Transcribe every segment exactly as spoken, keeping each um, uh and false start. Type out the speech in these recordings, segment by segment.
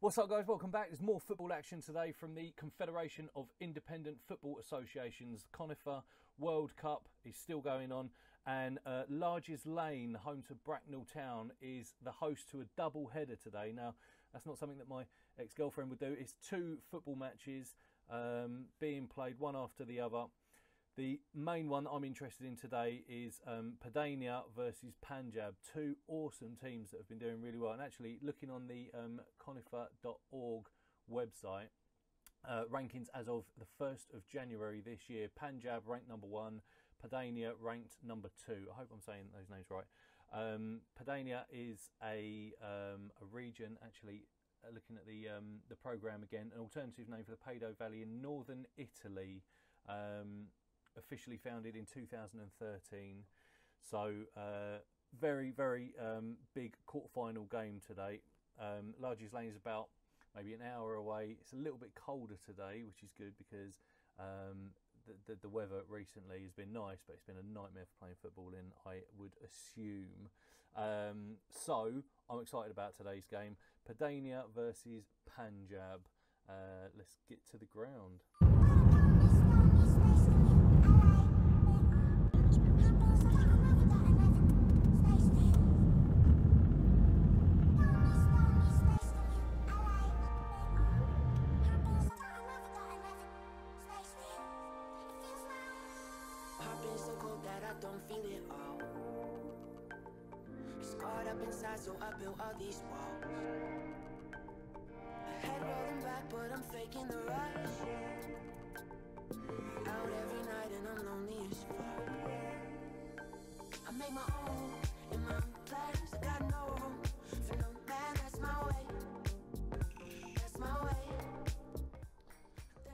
What's up, guys? Welcome back. There's more football action today from the Confederation of Independent Football Associations. CONIFA World Cup is still going on, and uh, Larges Lane, home to Bracknell Town, is the host to a double header today. Now, that's not something that my ex-girlfriend would do. It's two football matches um, being played one after the other. The main one I'm interested in today is um, Padania versus Panjab, two awesome teams that have been doing really well. And actually, looking on the um, conifa dot org website, uh, rankings as of the first of January this year, Panjab ranked number one, Padania ranked number two. I hope I'm saying those names right. Um, Padania is a, um, a region, actually, uh, looking at the, um, the programme again, an alternative name for the Padania Valley in northern Italy. Um, officially founded in two thousand thirteen, so uh, very very um, big quarter-final game today. um, Larges Lane is about maybe an hour away. It's a little bit colder today, which is good because um, the, the, the weather recently has been nice, but it's been a nightmare for playing football in, I would assume. Um, so I'm excited about today's game, Padania versus Panjab. Uh, let's get to the ground. All these walls, my head rolling back, but I'm faking the rush. Out every night and I'm lonely as fuck. I make my own in my own plans. I got no room for no man. That's my way. That's my way.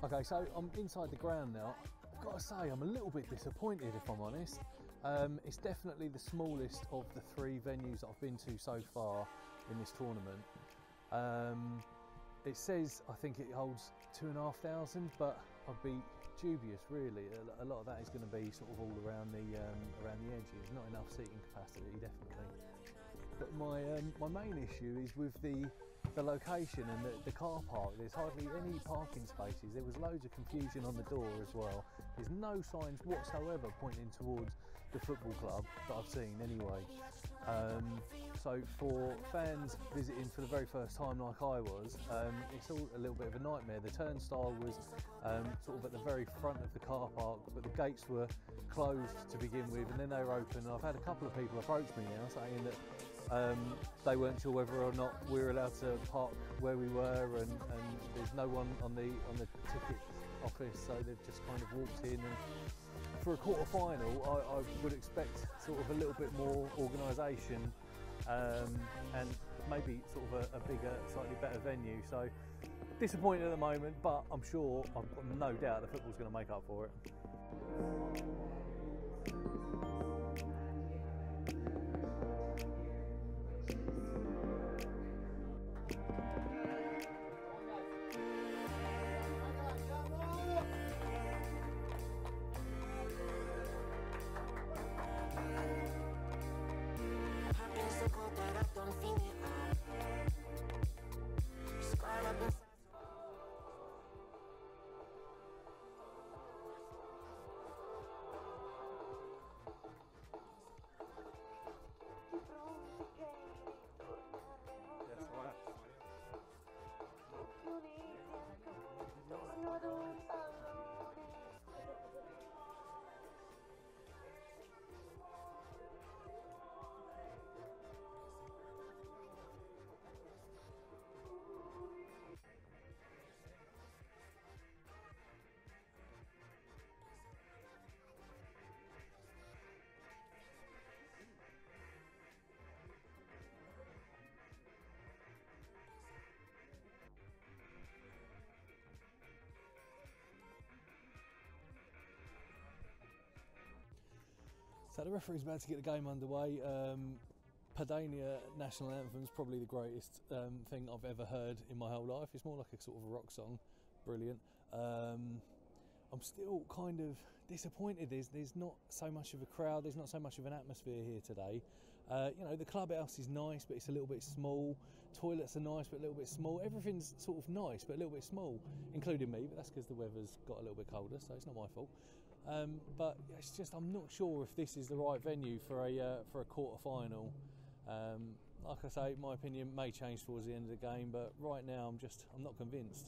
Okay, so I'm inside the ground now. I've got to say, I'm a little bit disappointed, if I'm honest. Um, it's definitely the smallest of the three venues that I've been to so far in this tournament. Um, it says, I think it holds two and a half thousand, but I'd be dubious really. A, a lot of that is going to be sort of all around the um, around the edges. There's not enough seating capacity, definitely. But my um, my main issue is with the the location and the, the car park. There's hardly any parking spaces. There was loads of confusion on the door as well. There's no signs whatsoever pointing towards the football club that I've seen anyway. Um, so for fans visiting for the very first time like I was, um, it's all a little bit of a nightmare. The turnstile was um, sort of at the very front of the car park, but the gates were closed to begin with and then they were open. And I've had a couple of people approach me now saying that Um, they weren't sure whether or not we were allowed to park where we were, and, and there's no one on the on the ticket office, so they've just kind of walked in. And for a quarter final, I, I would expect sort of a little bit more organisation um, and maybe sort of a, a bigger, slightly better venue. So disappointed at the moment, but I'm sure, I've got no doubt, the football's going to make up for it. So the referee's about to get the game underway. Um, Padania national anthem is probably the greatest um, thing I've ever heard in my whole life. It's more like a sort of a rock song. Brilliant. Um, I'm still kind of disappointed. There's, there's not so much of a crowd. There's not so much of an atmosphere here today. Uh, you know, the clubhouse is nice, but it's a little bit small. Toilets are nice, but a little bit small. Everything's sort of nice, but a little bit small, including me. But that's because the weather's got a little bit colder, so it's not my fault. Um, but it's just, I'm not sure if this is the right venue for a uh, for a quarter final. Um, like I say, my opinion may change towards the end of the game, but right now I'm just I'm not convinced.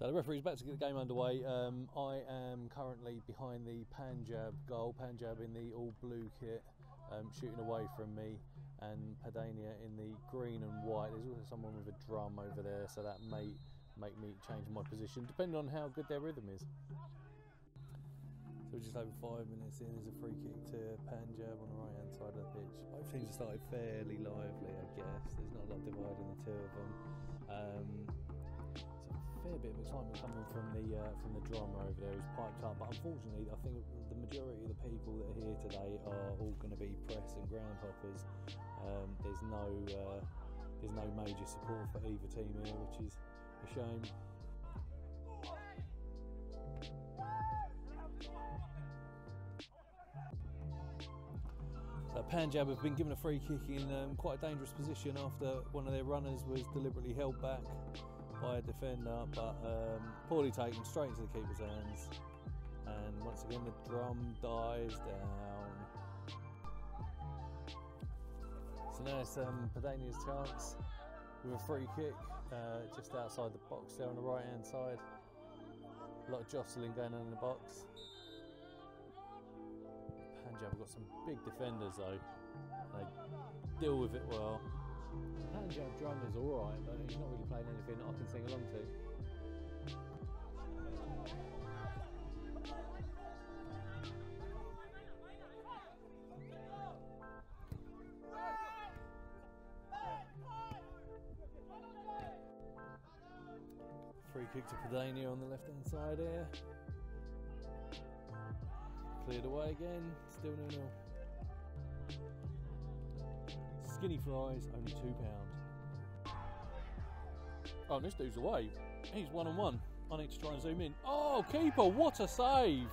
So the referee's about to get the game underway. Um, I am currently behind the Panjab goal. Panjab in the all blue kit, um, shooting away from me, and Padania in the green and white. There's also someone with a drum over there, so that may make me change my position, depending on how good their rhythm is. So we're just over five minutes in. There's a free kick to Panjab on the right hand side of the pitch. Both teams have started fairly lively, I guess. There's not a lot dividing the two of them. Um, it's a fair bit of excitement coming from the uh, from the drama over there who's piped up, but unfortunately I think the majority of the people that are here today are all going to be press and ground hoppers. Um, there's no uh, there's no major support for either team here, which is a shame. So Panjab have been given a free kick in um, quite a dangerous position after one of their runners was deliberately held back by a defender, but um, poorly taken, straight into the keeper's hands. And once again the drum dies down. So now it's um, Padania's chance with a free kick uh, just outside the box there on the right hand side. A lot of jostling going on in the box. Panjab have got some big defenders though. They deal with it well. Panjab drummer's alright, but he's not really playing anything that I can sing along to. Free kick to Padania on the left hand side here. Cleared away again, still nil nil. Skinny fries, only two pounds. Oh, and this dude's away. He's one on one. I need to try and zoom in. Oh, keeper, what a save!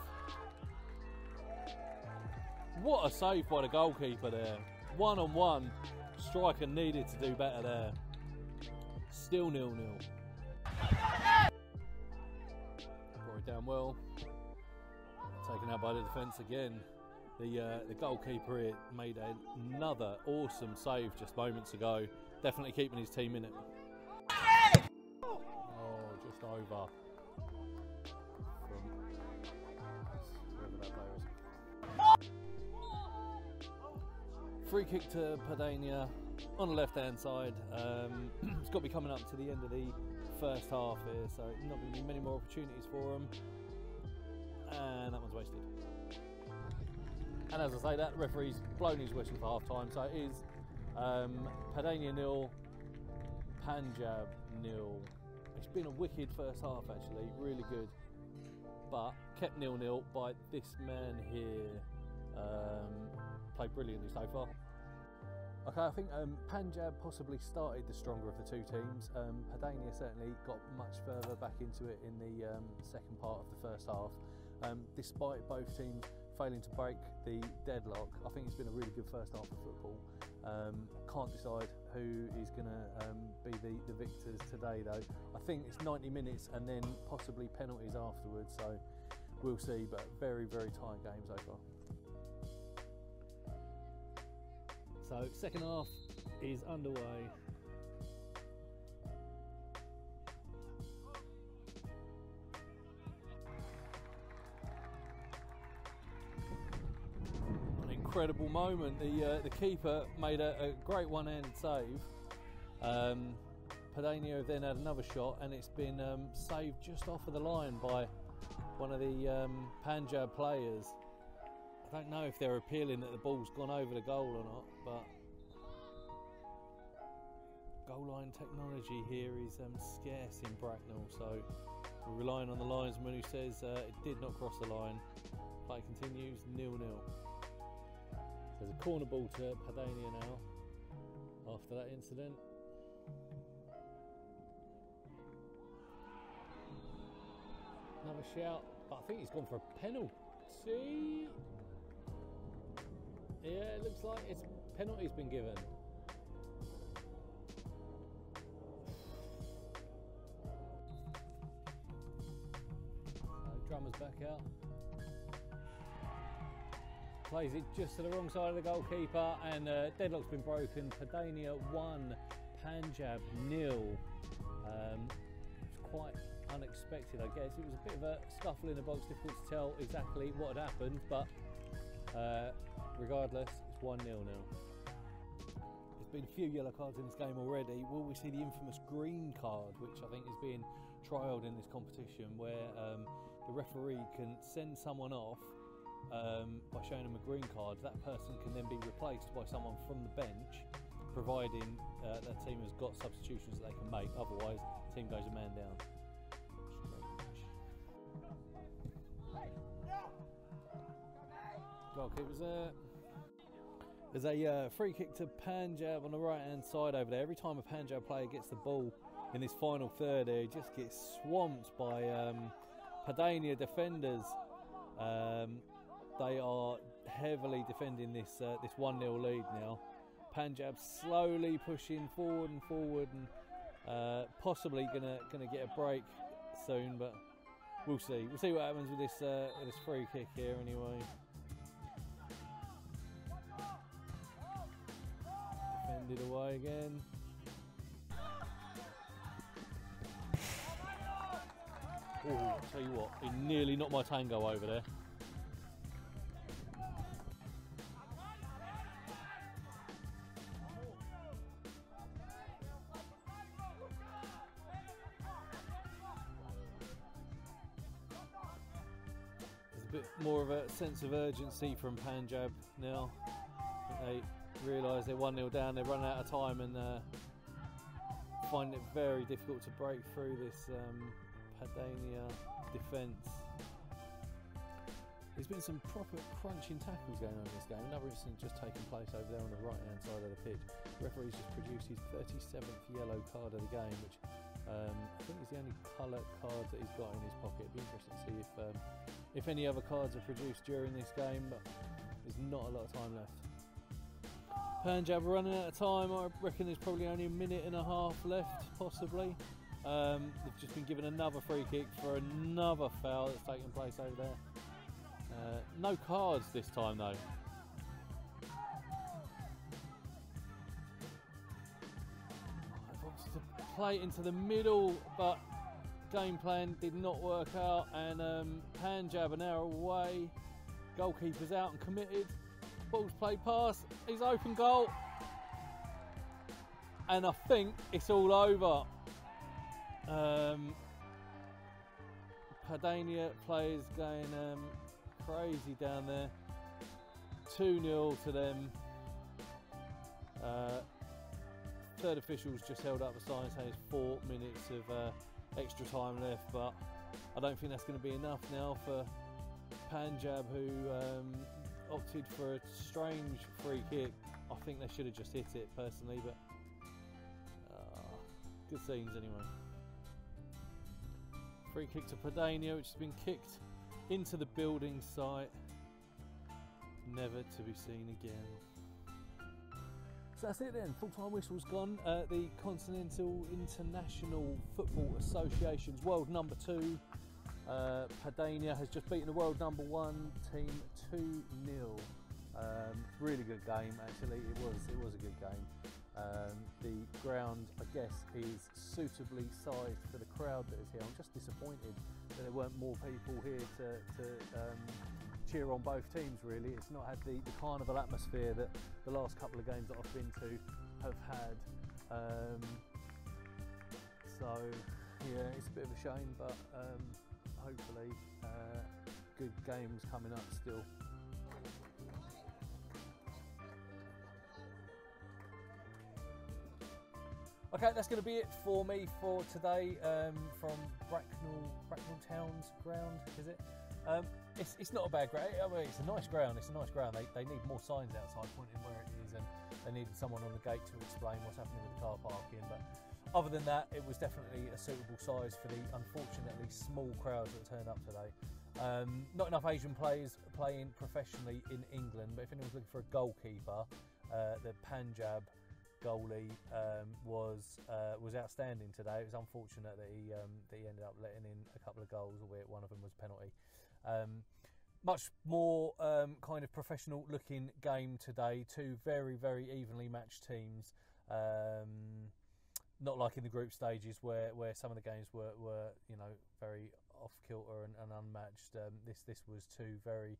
What a save by the goalkeeper there. One on one. Striker needed to do better there. Still nil nil. Brought it down well. Taken out by the defence again. The uh, the goalkeeper here made another awesome save just moments ago. Definitely keeping his team in it. Oh, just over. Free kick to Padania on the left hand side. Um, it's got to be coming up to the end of the first half here, so not going to be many more opportunities for him. And that one's wasted. And as I say, that referee's blown his whistle for half time, so it is um, Padania nil, Panjab nil. It's been a wicked first half, actually, really good, but kept nil nil by this man here. Um, played brilliantly so far. Okay, I think um, Panjab possibly started the stronger of the two teams. Um, Padania certainly got much further back into it in the um, second part of the first half. Um, despite both teams failing to break the deadlock, I think it's been a really good first half of football. Um, can't decide who is going to um, be the, the victors today though. I think it's ninety minutes and then possibly penalties afterwards, so we'll see, but very, very tight game so far. So second half is underway. An incredible moment. The uh, the keeper made a, a great one-handed save. Um, Padania then had another shot, and it's been um, saved just off of the line by one of the um, Panjab players. I don't know if they're appealing that the ball's gone over the goal or not, but goal line technology here is um, scarce in Bracknell, so we're relying on the linesman who says uh, it did not cross the line. Play continues, nil nil. So there's a corner ball to Padania now after that incident. Another shout, but I think he's gone for a penalty. Yeah, it looks like it's penalty's been given. Uh, drummer's back out. Plays it just to the wrong side of the goalkeeper, and uh, deadlock's been broken. Padania one, Panjab nil. Um, it's quite unexpected, I guess. It was a bit of a scuffle in the box. Difficult to tell exactly what had happened, but. Uh, Regardless, it's one nil now. There's been a few yellow cards in this game already. Will we see the infamous green card, which I think is being trialled in this competition, where um, the referee can send someone off um, by showing them a green card. That person can then be replaced by someone from the bench, providing uh, that team has got substitutions that they can make. Otherwise, the team goes a man down. Goalkeeper's there. There's a uh, free kick to Panjab on the right hand side over there. Every time a Panjab player gets the ball in this final third, he just gets swamped by um, Padania defenders. Um, they are heavily defending this uh, this one nil lead now. Panjab slowly pushing forward and forward, and uh, possibly gonna gonna get a break soon, but we'll see. We'll see what happens with this uh, with this free kick here anyway. It away again. Oh, tell you what, he nearly knocked my tango over there. There's a bit more of a sense of urgency from Panjab now. They realise they're one nil down, they're running out of time, and uh, find it very difficult to break through this um, Padania defence. There's been some proper crunching tackles going on in this game. Another incident just taking place over there on the right hand side of the pitch. The referee's just produced his thirty-seventh yellow card of the game, which um, I think is the only colour card that he's got in his pocket. It'd be interesting to see if, um, if any other cards are produced during this game, but there's not a lot of time left. Panjab running out of time. I reckon there's probably only a minute and a half left, possibly. Um, they've just been given another free kick for another foul that's taken place over there. Uh, no cards this time though. He wants to play into the middle, but game plan did not work out, and um, Panjab an hour away. Goalkeeper's out and committed. Ball's played pass, he's open goal, and I think it's all over. Um, Padania players going um, crazy down there. two nil to them. Uh, third official's just held up a sign saying it's four minutes of uh, extra time left, but I don't think that's going to be enough now for Panjab, who um, opted for a strange free kick. I think they should have just hit it personally, but uh, good scenes anyway. Free kick to Padania, which has been kicked into the building site, never to be seen again. So that's it then, full time whistle's gone. Uh, the Continental International Football Association's world number two, Uh, Padania, has just beaten the world number one team two nil. Um, really good game, actually. It was it was a good game. Um, the ground, I guess, is suitably sized for the crowd that is here. I'm just disappointed that there weren't more people here to, to um, cheer on both teams, really. It's not had the, the carnival atmosphere that the last couple of games that I've been to have had. Um, so, yeah, it's a bit of a shame, but um, hopefully uh, good games coming up still. Okay, that's going to be it for me for today, um, from Bracknell, Bracknell Town's ground, is it? Um, it's, it's not a bad ground. I mean, it's a nice ground, it's a nice ground. They, they need more signs outside pointing where it is, and they needed someone on the gate to explain what's happening with the car parking, but other than that, it was definitely a suitable size for the unfortunately small crowds that turned up today. Um, not enough Asian players playing professionally in England, but if anyone's looking for a goalkeeper, uh, the Panjab goalie um, was uh, was outstanding today. It was unfortunate that he um, that he ended up letting in a couple of goals, albeit one of them was a penalty. Um, much more um, kind of professional looking game today. Two very very evenly matched teams. Um, Not like in the group stages where, where some of the games were, were you know, very off-kilter and, and unmatched. Um, this this was two very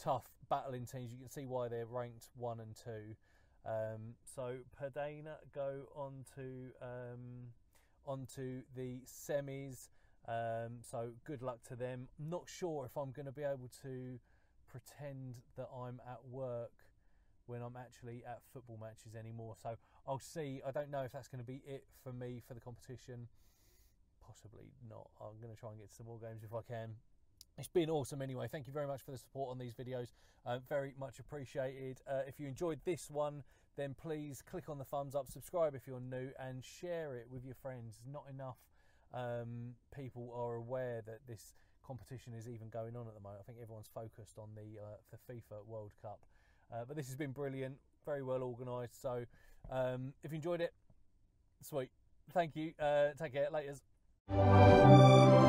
tough battling teams. You can see why they're ranked one and two. Um, so Padania go on to, um, on to the semis. Um, so good luck to them. Not sure if I'm going to be able to pretend that I'm at work when I'm actually at football matches anymore. So I'll see. I don't know if that's going to be it for me for the competition. Possibly not. I'm going to try and get some more games if I can. It's been awesome anyway. Thank you very much for the support on these videos. Uh, very much appreciated. Uh, if you enjoyed this one, then please click on the thumbs up, subscribe if you're new, and share it with your friends. Not enough um, people are aware that this competition is even going on at the moment. I think everyone's focused on the, uh, the FIFA World Cup. Uh, but this has been brilliant, very well organised. So um, if you enjoyed it, sweet. Thank you. Uh, take care. Laters.